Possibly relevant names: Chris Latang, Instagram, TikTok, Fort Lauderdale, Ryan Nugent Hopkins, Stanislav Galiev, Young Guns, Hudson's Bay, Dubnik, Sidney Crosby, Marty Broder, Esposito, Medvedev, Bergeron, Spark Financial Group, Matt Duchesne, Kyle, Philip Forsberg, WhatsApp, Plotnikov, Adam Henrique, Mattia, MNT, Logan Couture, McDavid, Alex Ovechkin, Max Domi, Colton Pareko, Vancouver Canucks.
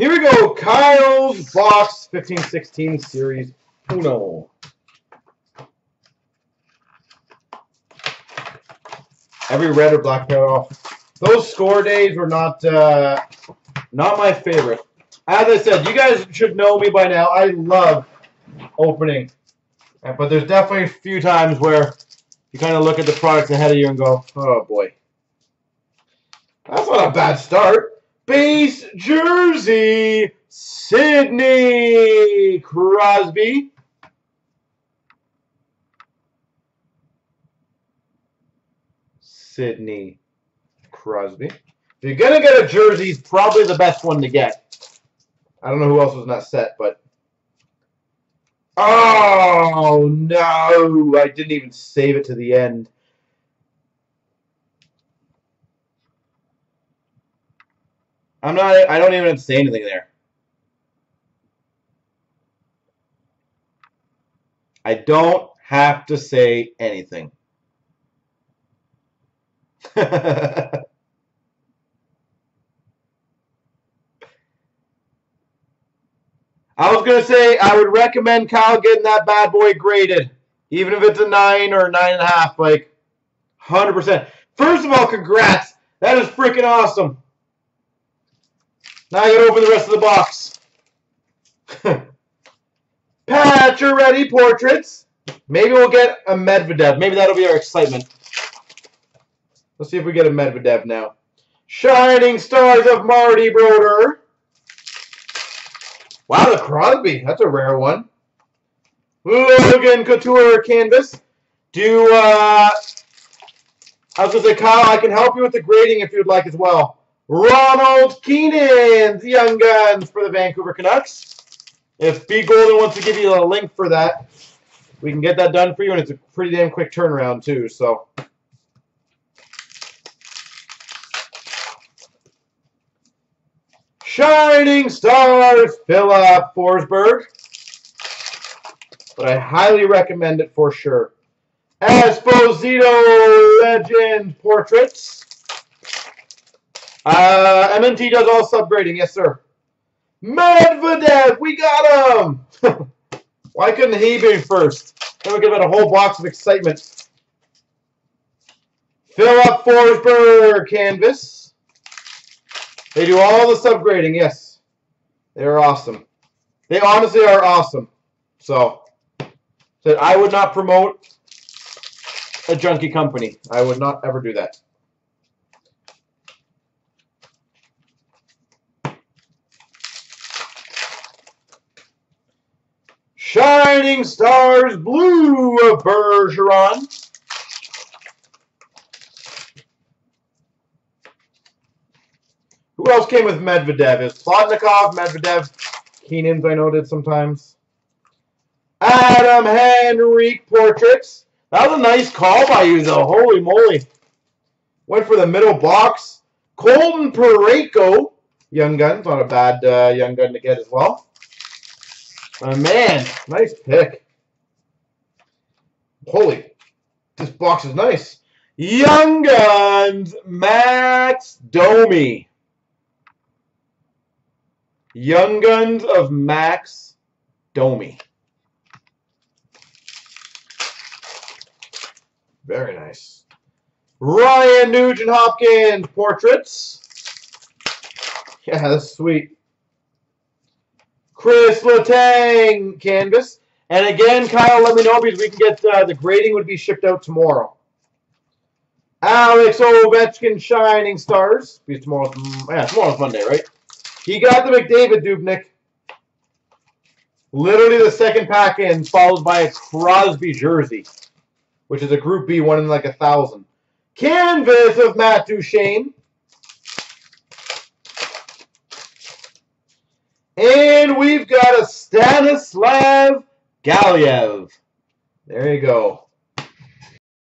Here we go, Kyle's box 15-16 series Uno. Every red or black pair off. Those score days were not my favorite. As I said, you guys should know me by now. I love opening, but there's definitely a few times where you kind of look at the products ahead of you and go, oh boy. That's not a bad start. Base jersey, Sidney Crosby. Sidney Crosby. If you're going to get a jersey, he's probably the best one to get. I don't know who else was not set, but... Oh, no! I didn't even save it to the end. I don't even have to say anything there. I don't have to say anything. I was going to say I would recommend Kyle getting that bad boy graded, even if it's a 9 or a 9.5, like 100%. First of all, congrats. That is freaking awesome. Now I get over the rest of the box. Patch or ready portraits. Maybe we'll get a Medvedev. Maybe that'll be our excitement. Let's see if we get a Medvedev now. Shining Stars of Marty Broder. Wow, the Crosby. That's a rare one. Logan Couture canvas. I was going to say, Kyle, I can help you with the grading if you'd like as well. Ronald Keenan's Young Guns for the Vancouver Canucks. If B. Golden wants to give you a link for that, we can get that done for you, and it's a pretty damn quick turnaround, too. So, Shining Stars, Philip Forsberg. But I highly recommend it for sure. Esposito Legend Portraits. MNT does all subgrading, yes sir. Medvedev, we got him! Why couldn't he be first? Then we give it a whole box of excitement. Philip Forsberg canvas. They do all the subgrading, yes. They're awesome. They honestly are awesome. So, I would not promote a junky company. I would not ever do that. Shining Stars Blue of Bergeron. Who else came with Medvedev? Is Plotnikov, Medvedev, Keenan's I know did sometimes. Adam Henrique portraits. That was a nice call by you though. Holy moly. Went for the middle box. Colton Pareko. Young Gun's not a bad young gun to get as well. Oh, man, nice pick. Holy, this box is nice. Young Guns, Max Domi. Young Guns of Max Domi. Very nice. Ryan Nugent Hopkins portraits. Yeah, that's sweet. Chris Latang canvas. And again, Kyle, let me know because we can get the grading would be shipped out tomorrow. Alex Ovechkin Shining Stars. Because tomorrow's Monday, right? He got the McDavid Dubnik. Literally the second pack in, followed by a Crosby jersey, which is a Group B, one in like 1,000. Canvas of Matt Duchesne. And we've got a Stanislav Galiev. There you go.